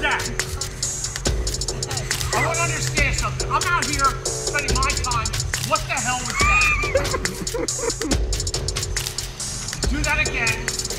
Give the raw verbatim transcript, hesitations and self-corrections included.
stack. I want to understand something. I'm out here spending my time. What the hell was that? Do that again.